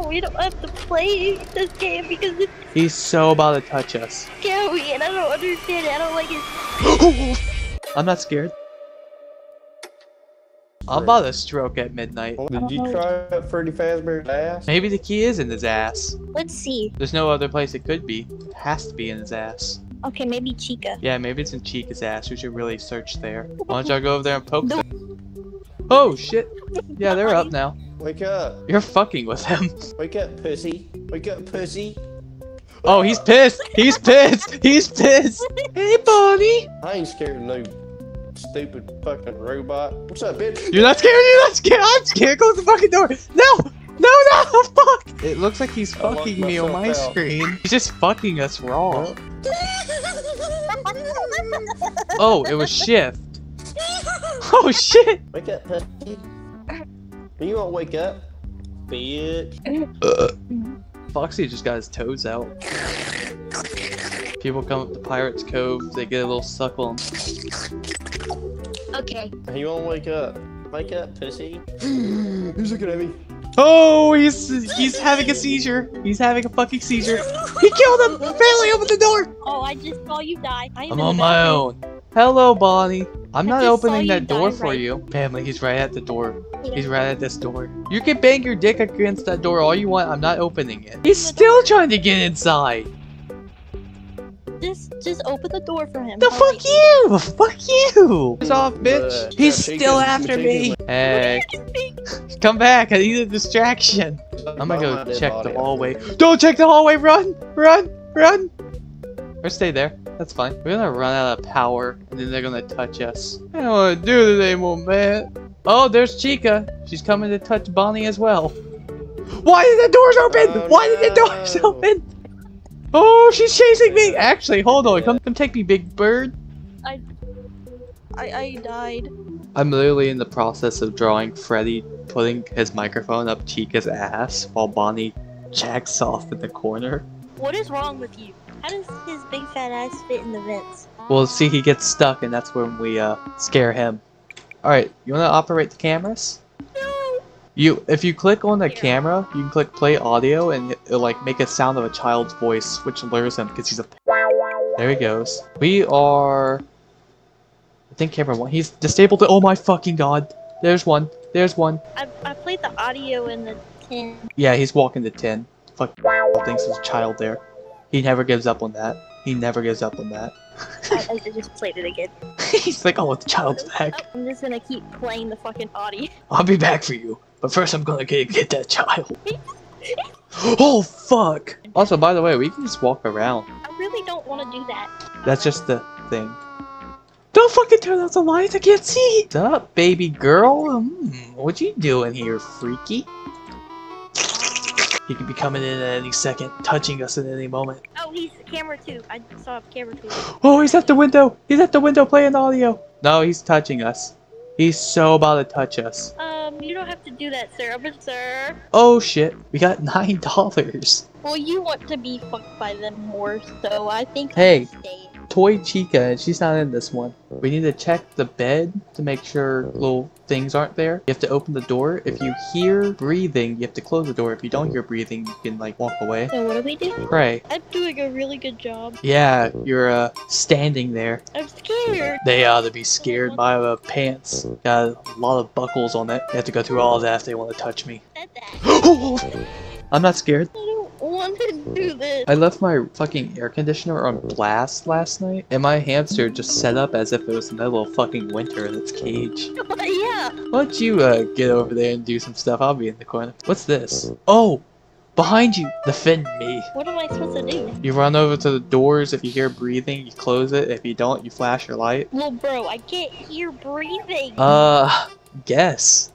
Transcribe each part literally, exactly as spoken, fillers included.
we don't have to play this game because it's... He's so about to touch us. Scary, and I don't understand. I don't like it. I'm not scared. I'm about to stroke at midnight. Did you try Freddy Fazbear's ass? Maybe the key is in his ass. Let's see. There's no other place it could be. It has to be in his ass. Okay, maybe Chica. Yeah, maybe it's in Chica's ass. We should really search there. Why don't y'all go over there and poke them? Oh, shit. Yeah, they're up now. Wake up. You're fucking with him. Wake up, pussy. Wake up, pussy. Oh, he's pissed. He's pissed. He's pissed. Hey, Bonnie. I ain't scared of no stupid fucking robot. What's up, bitch? You're not scared? You're not scared? I'm scared. Close the fucking door. No. No, no. Fuck. It looks like he's fucking me on my out. screen. He's just fucking us raw. Oh, it was shift. Oh, shit. Wake up, pussy. You won't wake up, bitch. Uh, Foxy just got his toes out. People come up to Pirate's Cove, they get a little suckle on. Okay. He won't wake up. Wake up, pussy. Who's looking at me? Oh, he's he's having a seizure. He's having a fucking seizure. He killed him! Family, open the door! Oh, I just saw you die. I'm on my own. Hello, Bonnie. I'm not opening that door for you. Family, he's right at the door. He's right at this door. You can bang your dick against that door all you want. I'm not opening it. He's still trying to get inside. Just, just open the door for him. The fuck you! Fuck you! He's off, bitch. He's still after me. Hey. Come back. I need a distraction. I'm gonna go check the hallway. Don't check the hallway. Run! Run! Run! Or stay there. That's fine. We're gonna run out of power, and then they're gonna touch us. I don't wanna do this anymore, man. Oh, there's Chica. She's coming to touch Bonnie as well. Why did the doors open? Oh, Why no. did the doors open? Oh, she's chasing me. Actually, hold on. Come, come take me, big bird. I, I, I died. I'm literally in the process of drawing Freddy putting his microphone up Chica's ass while Bonnie jacks off in the corner. What is wrong with you? How does his big fat ass fit in the vents? Well, see, he gets stuck, and that's when we uh, scare him. Alright, you wanna operate the cameras? No! You, if you click on the Here. camera, you can click play audio, and it'll like make a sound of a child's voice, which lures him, because he's a... There he goes. We are... I think camera one. He's disabled it. Oh my fucking god. There's one. There's one. I, I played the audio in the tin. Yeah, he's walking the tin. Fuck, thinks there's a child there. He never gives up on that. He never gives up on that. I, I just played it again. He's like, oh, the child's back. I'm just gonna keep playing the fucking audio. I'll be back for you, but first I'm gonna get, get that child. Oh, fuck! Also, by the way, we can just walk around. I really don't want to do that. That's just the thing. Don't fucking turn out the lights, I can't see! What's up, baby girl? Mm, what you doing here, freaky? He could be coming in at any second, touching us at any moment. Oh, he's camera two. I saw camera two. Oh, he's at the window. He's at the window playing audio. No, he's touching us. He's so about to touch us. Um, you don't have to do that, sir. Open, sir. Oh, shit. We got nine dollars. Well, you want to be fucked by them more, so I think... Hey, Toy Chica, and she's not in this one. We need to check the bed to make sure little things aren't there. You have to open the door. If you hear breathing, you have to close the door. If you don't hear breathing, you can like walk away. So what do we do? Pray. I'm doing a really good job. Yeah, you're uh, standing there. I'm scared. They ought to be scared by the pants. Got a lot of buckles on it. You have to go through all of that if they want to touch me. I'm not scared. Want to do this. I left my fucking air conditioner on blast last night, and my hamster just set up as if it was in the middle of fucking winter in its cage. Yeah. Why don't you uh, get over there and do some stuff? I'll be in the corner. What's this? Oh, behind you. Defend me. What am I supposed to do? You run over to the doors. If you hear breathing, you close it. If you don't, you flash your light. Well, bro, I can't hear breathing. Uh, guess.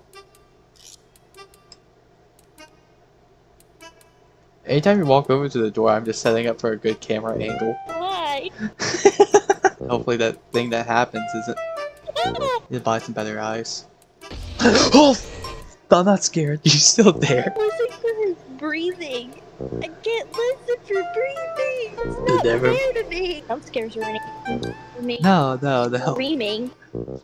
Anytime you walk over to the door, I'm just setting up for a good camera angle. Why? Hopefully that thing that happens isn't... You'll buy some better eyes. Oh! I'm not scared. You're still there. What's it breathing. I can't listen for breathing. It's not never... fair to me. I'm scared you're running. Me. No, no, no. Screaming.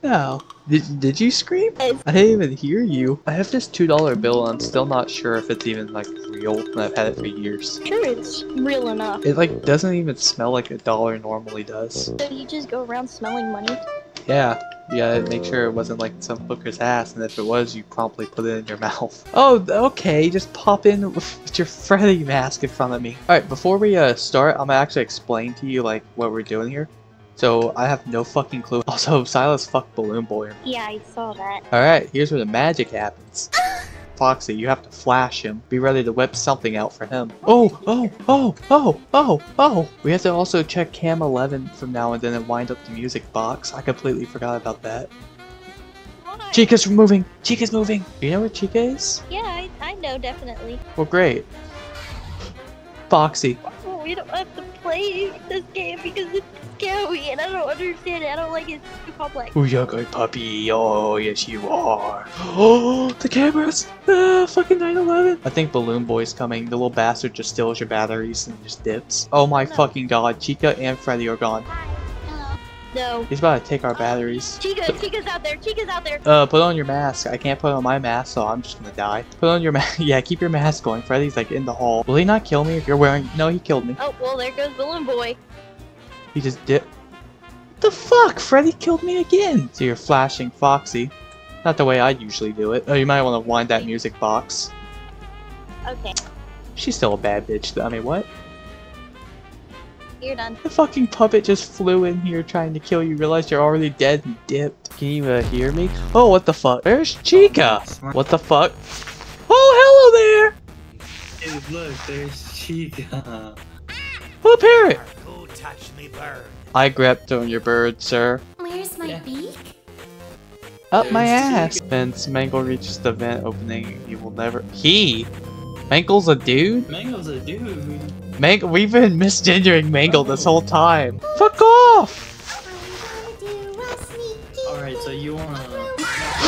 No. Did, did you scream? Yes. I didn't even hear you. I have this two dollar bill and I'm still not sure if it's even like real, and I've had it for years. Sure, it's real enough. It like doesn't even smell like a dollar normally does. So you just go around smelling money? Yeah. You gotta make sure it wasn't like some hooker's ass, and if it was, you promptly put it in your mouth. Oh, okay, just pop in with your Freddy mask in front of me. Alright, before we uh, start, I'm gonna actually explain to you like what we're doing here. So, I have no fucking clue. Also, Silas fucked Balloon Boy. Yeah, I saw that. Alright, here's where the magic happens. Foxy, you have to flash him. Be ready to whip something out for him. Oh, oh, oh, oh, oh, oh! We have to also check cam eleven from now and then and wind up the music box. I completely forgot about that. Why? Chica's moving! Chica's moving! Do you know where Chica is? Yeah, I, I know, definitely. Well, great. Foxy. We don't have to play this game because it's scary and I don't understand it. I don't like it. It's too complex. Ooh, you're good, puppy. Oh, yes, you are. Oh, the cameras. Ah, fucking nine eleven. I think Balloon Boy's coming. The little bastard just steals your batteries and just dips. Oh my no. fucking god. Chica and Freddy are gone. Hi. Hello. No. He's about to take our batteries. Chica, so Chica's out there. Chica's out there. Uh, put on your mask. I can't put on my mask, so I'm just gonna die. Put on your mask. Yeah, keep your mask going. Freddy's like in the hall. Will he not kill me if you're wearing? No, he killed me. Oh well, there goes Balloon Boy. He just did. The fuck? Freddy killed me again. So you're flashing Foxy. Not the way I usually do it. Oh, you might want to wind that music box. Okay. She's still a bad bitch though. I mean, what? You're done. The fucking puppet just flew in here trying to kill you. Realized you're already dead and dipped. Can you uh, hear me? Oh, what the fuck? Where's Chica? What the fuck? Oh, hello there! Hey, look, there's Chica. What a parrot! Touch me, bird. I grabbed on your bird, sir. Where's my yeah. beak? Up There's my ass. Since Mangle reaches the vent opening, he will never. He? Mangle's a dude? Mangle's a dude. Mangle, we've been misgendering Mangle oh. this whole time. Fuck off! Alright, so you wanna.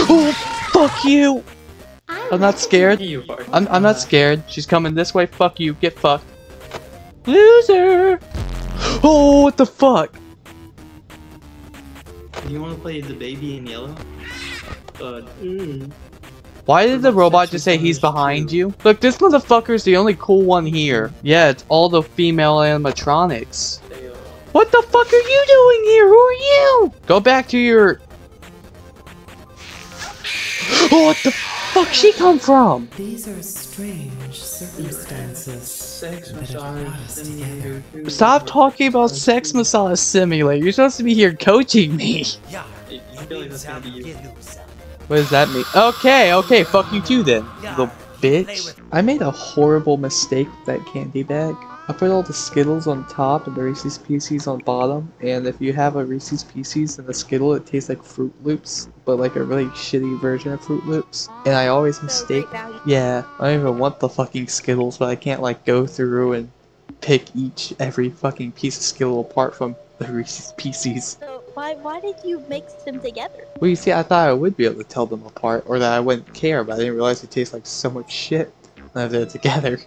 Oh, fuck you! I'm not scared. I'm, I'm not scared. She's coming this way. Fuck you. Get fucked. Loser! Oh, what the fuck? You want to play the baby in yellow? Uh, mm. Why did the robot just say he's behind you? Look, this motherfucker's the only cool one here. Yeah, it's all the female animatronics. What the fuck are you doing here? Who are you? Go back to your... Oh, what the fuck she come from? These are strange circumstances. Sex massage simulator. Stop talking about sex massage simulator. You're supposed to be here coaching me. Yeah, I feel like that's gonna be you. What does that mean? Okay, okay, fuck you too then, little bitch. I made a horrible mistake with that candy bag. I put all the Skittles on top and the Reese's Pieces on bottom, and if you have a Reese's Pieces and a Skittle, it tastes like Fruit Loops, but like a really shitty version of Fruit Loops. And I always mistake- Yeah, I don't even want the fucking Skittles, but I can't like go through and pick each, every fucking piece of Skittle apart from the Reese's Pieces. So why, why did you mix them together? Well, you see, I thought I would be able to tell them apart, or that I wouldn't care, but I didn't realize it tastes like so much shit when they're together.